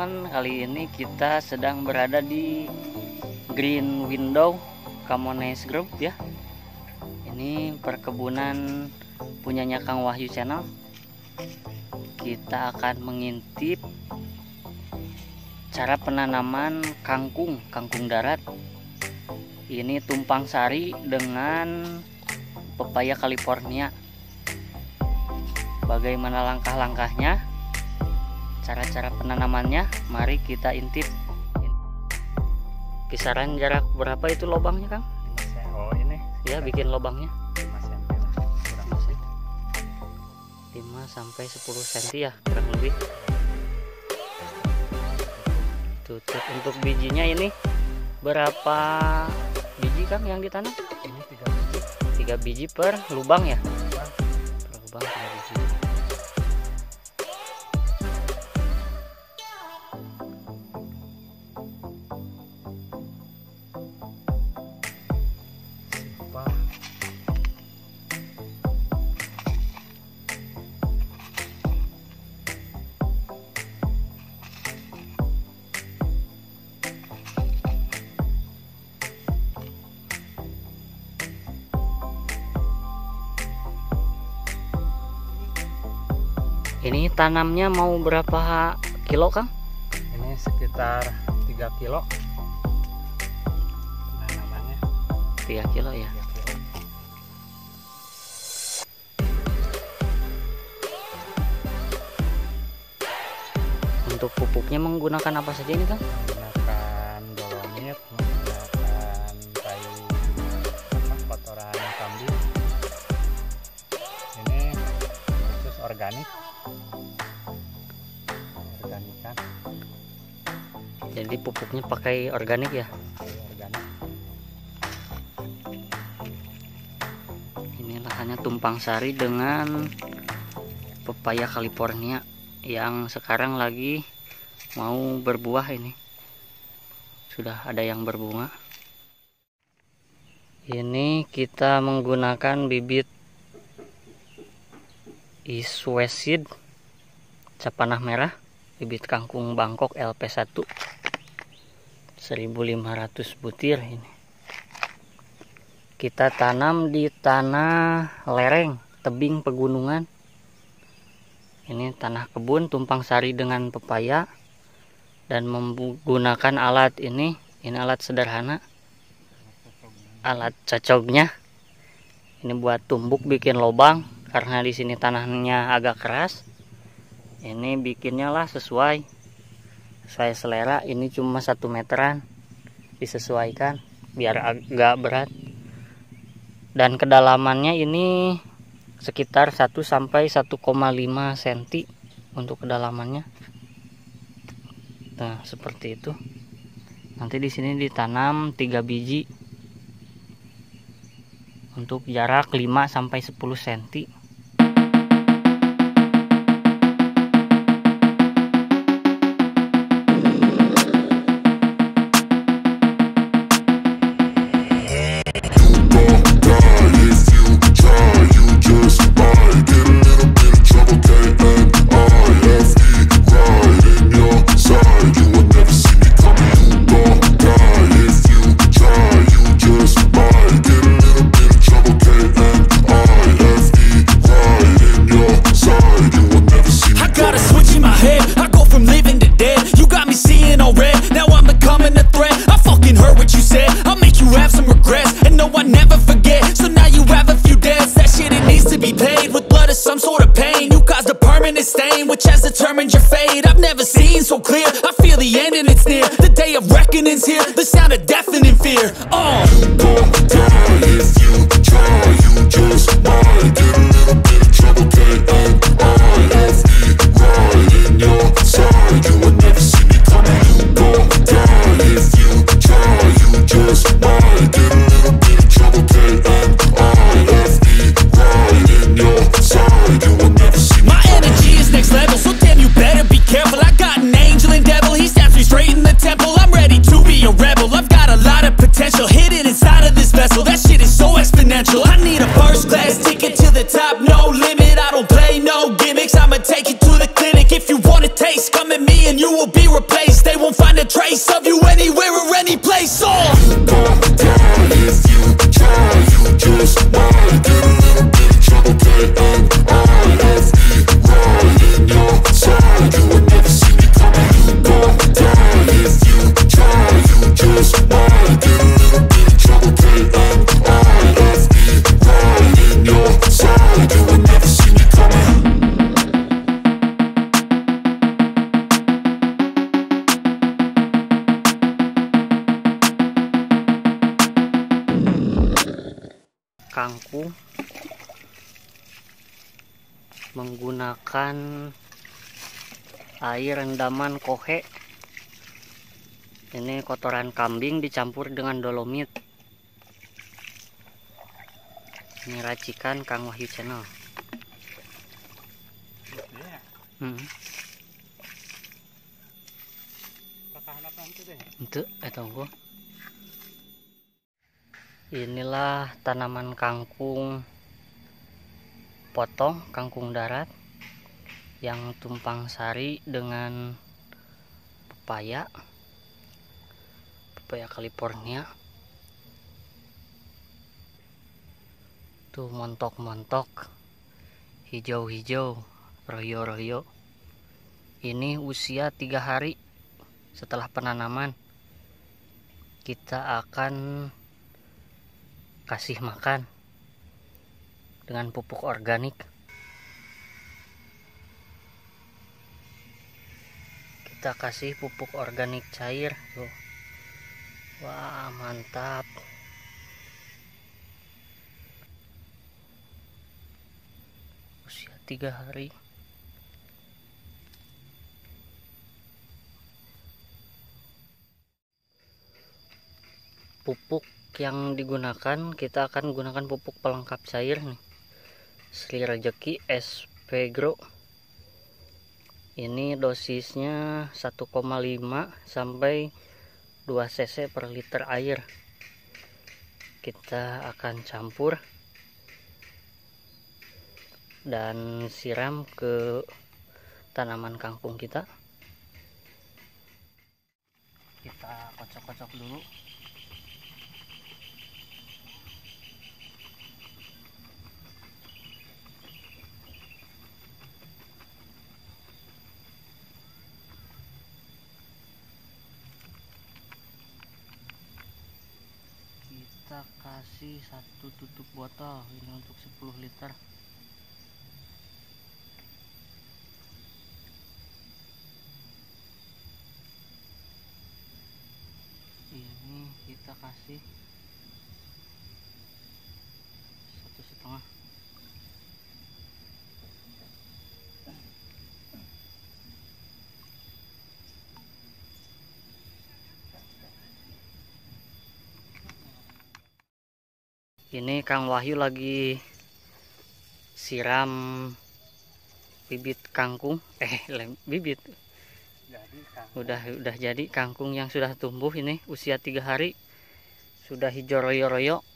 teman-teman, kali ini kita sedang berada di Green Window Kamones Group ya. Ini perkebunan punyanya Kang Wahyu Channel. Kita akan mengintip cara penanaman kangkung darat. Ini tumpang sari dengan pepaya California. Bagaimana langkah-langkahnya, cara-cara penanamannya, mari kita intip. Kisaran jarak berapa itu lubangnya, Kang? 5 cm. Oh, ini. Ya, bikin lubangnya 5 cm. 5 sampai 10 cm ya, kurang lebih. Tutup untuk bijinya ini berapa biji, Kang, yang ditanam? Ini 3 biji. 3 biji per lubang ya? Ini tanamnya mau berapa kilo, Kang? Ini sekitar 3 kilo. Tanamannya 3 kilo ya. 3 kilo. Untuk pupuknya menggunakan apa saja ini, Kang? Menggunakan dolomit, menggunakan kayu kotoran kambing. Ini khusus organik. Organikan. Jadi pupuknya pakai organik ya? Organik. Ini lahannya tumpang sari dengan pepaya California yang sekarang lagi mau berbuah. Ini sudah ada yang berbunga. Ini kita menggunakan bibit East West Seed cap panah merah, bibit kangkung Bangkok LP1 1.500 butir. Ini kita tanam di tanah lereng tebing pegunungan. Ini tanah kebun tumpang sari dengan pepaya dan menggunakan alat ini alat sederhana, alat cocoknya. Ini buat tumbuk bikin lubang. Karena di sini tanahnya agak keras, ini bikinnya lah sesuai selera. Ini cuma 1 meteran, disesuaikan biar agak berat. Dan kedalamannya ini sekitar 1 sampai 1,5 cm untuk kedalamannya. Nah, seperti itu. Nanti di sini ditanam 3 biji untuk jarak 5 sampai 10 cm. kangkung menggunakan air rendaman kohe. Ini kotoran kambing dicampur dengan dolomit. Ini racikan Kang Wahyu Channel. Itu atau inilah tanaman kangkung potong, kangkung darat yang tumpang sari dengan pepaya California. Tuh montok-montok, hijau-hijau, royo-royo. Ini usia 3 hari setelah penanaman. Kita akan kasih makan dengan pupuk organik. Kita kasih pupuk organik cair. Tuh. Wah, mantap. Usia 3 hari. Pupuk yang digunakan, kita akan gunakan pupuk pelengkap cair nih, Sri Rezeki SP Gro. Ini dosisnya 1,5 sampai 2 cc per liter air. Kita akan campur dan siram ke tanaman kangkung kita. Kita kocok-kocok dulu. Kita kasih 1 tutup botol, ini untuk 10 liter. Ini kita kasih 1,5. Ini Kang Wahyu lagi siram bibit kangkung, bibit. Udah jadi kangkung yang sudah tumbuh ini, usia 3 hari, sudah hijau royo-royo.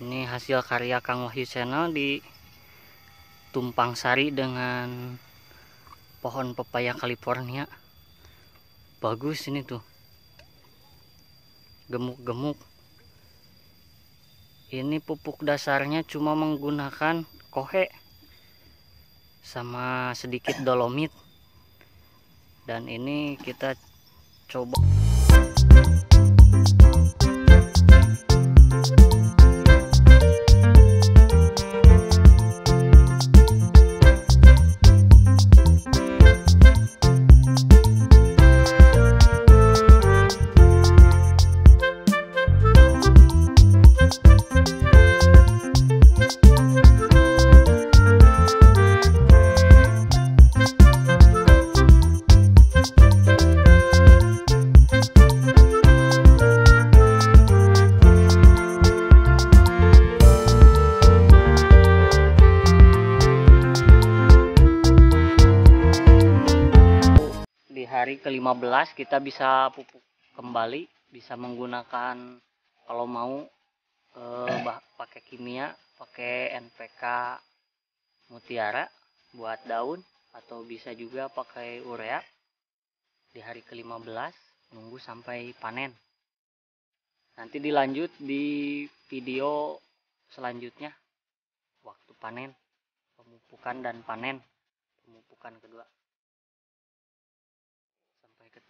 Ini hasil karya Kang Wahyu Channel di tumpang sari dengan pohon pepaya California. Bagus ini tuh. Gemuk-gemuk. Ini pupuk dasarnya cuma menggunakan kohe sama sedikit dolomit. Dan ini kita coba. Ke-15 kita bisa pupuk kembali, bisa menggunakan kalau mau pakai kimia, pakai NPK mutiara buat daun, atau bisa juga pakai urea. Di hari ke-15 nunggu sampai panen, nanti dilanjut di video selanjutnya waktu panen, pemupukan dan panen, pemupukan kedua.